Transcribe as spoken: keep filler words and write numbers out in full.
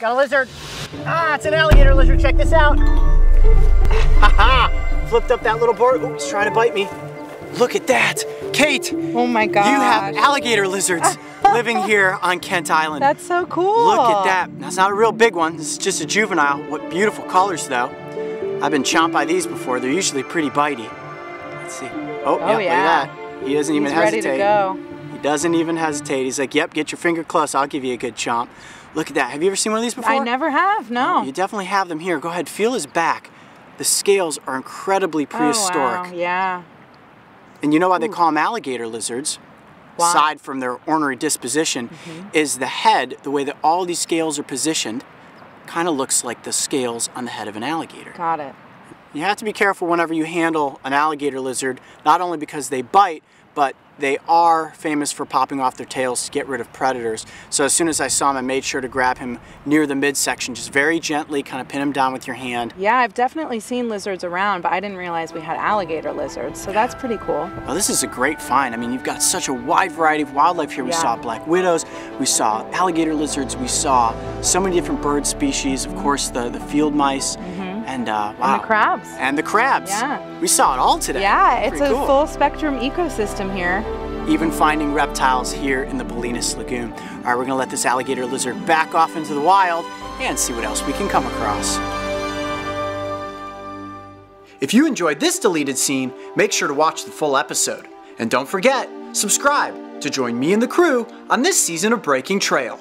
Got a lizard. Ah, it's an alligator lizard. Check this out. Ha-ha. Flipped up that little board. Oh, it's trying to bite me. Look at that. Kate. Oh my gosh. You have alligator lizards living here on Kent Island. That's so cool. Look at that. That's not a real big one. This is just a juvenile. What beautiful colors though. I've been chomped by these before. They're usually pretty bitey. Let's see. Oh, oh yeah, yeah, look at that. He doesn't even He's hesitate. Ready to go. He doesn't even hesitate. He's like, yep, get your finger close. I'll give you a good chomp. Look at that. Have you ever seen one of these before? I never have, no. Oh, you definitely have them here. Go ahead, feel his back. The scales are incredibly prehistoric. Oh, wow. Yeah. And you know why Ooh. They call them alligator lizards? Wow. Aside from their ornery disposition, mm-hmm. is the head, the way that all these scales are positioned, kind of looks like the scales on the head of an alligator. Got it. You have to be careful whenever you handle an alligator lizard, not only because they bite, but they are famous for popping off their tails to get rid of predators. So as soon as I saw him, I made sure to grab him near the midsection, just very gently kind of pin him down with your hand. Yeah, I've definitely seen lizards around, but I didn't realize we had alligator lizards, so that's pretty cool. Well, this is a great find. I mean, you've got such a wide variety of wildlife here. We yeah. saw black widows, we saw alligator lizards, we saw so many different bird species, of course, the, the field mice. Mm-hmm. And, uh, wow. and the crabs. And the crabs. Yeah. We saw it all today. Yeah, it's Pretty a cool. full spectrum ecosystem here. Even finding reptiles here in the Bolinas Lagoon. All right, we're going to let this alligator lizard back off into the wild and see what else we can come across. If you enjoyed this deleted scene, make sure to watch the full episode. And don't forget, subscribe to join me and the crew on this season of Breaking Trail.